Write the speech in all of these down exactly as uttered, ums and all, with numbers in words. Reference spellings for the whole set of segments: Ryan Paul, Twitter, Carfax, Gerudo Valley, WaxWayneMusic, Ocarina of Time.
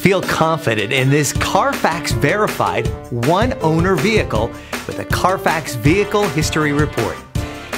Feel confident in this Carfax verified one owner vehicle with a Carfax Vehicle History Report.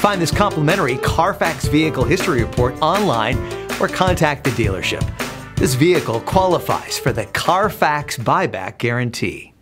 Find this complimentary Carfax Vehicle History Report online or contact the dealership. This vehicle qualifies for the Carfax Buyback Guarantee.